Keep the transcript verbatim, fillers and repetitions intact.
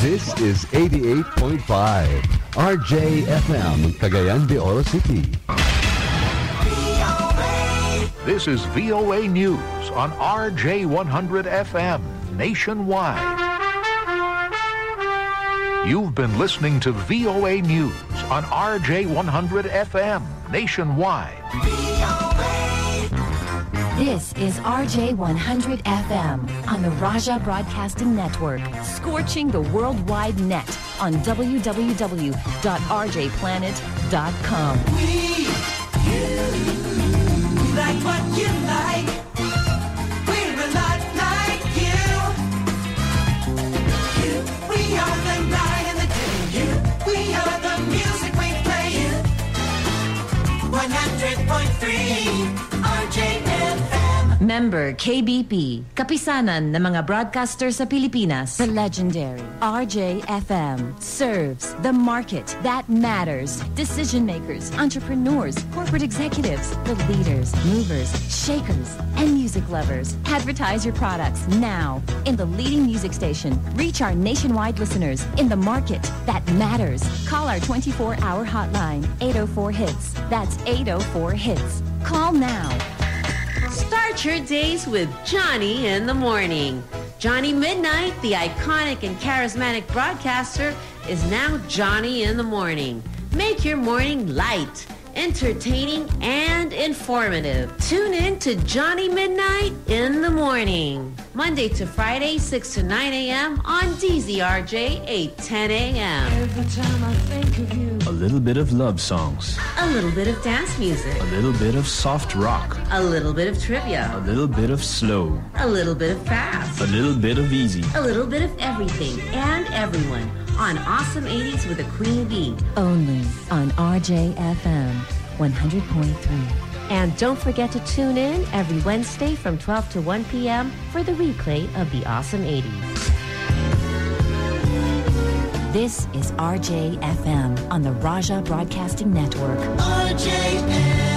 This is eighty-eight point five R J F M, Cagayan de Oro City. This is V O A News on R J one hundred F M, nationwide. You've been listening to V O A News on R J one hundred F M, nationwide. This is R J one hundred F M on the Rajah Broadcasting Network, scorching the worldwide net on w w w dot r j planet dot com. We, you, we like what you like. We're a lot like you. You, we are the night and the day. You, we are the music we play. one hundred point three R J F M. Member K B P, Kapisanan ng mga broadcasters sa Pilipinas. The legendary R J F M serves the market that matters. Decision makers, entrepreneurs, corporate executives, the leaders, movers, shakers, and music lovers. Advertise your products now in the leading music station. Reach our nationwide listeners in the market that matters. Call our twenty-four hour hotline, eight oh four hits. That's eight oh four hits. Call now. Start your days with Johnny in the morning. Johnny Midnight, the iconic and charismatic broadcaster, is now Johnny in the morning. Make your morning light, entertaining, and informative. Tune in to Johnny Midnight in the morning, Monday to Friday, six to nine a m on D Z R J, eight ten a m Every time I think of you. A little bit of love songs. A little bit of dance music. A little bit of soft rock. A little bit of trivia. A little bit of slow. A little bit of fast. A little bit of easy. A little bit of everything and everyone on Awesome eighties with a Queen Bee. Only on R J F M one hundred point three. And don't forget to tune in every Wednesday from twelve to one p m for the replay of the Awesome eighties. This is R J F M on the Rajah Broadcasting Network. R J F M.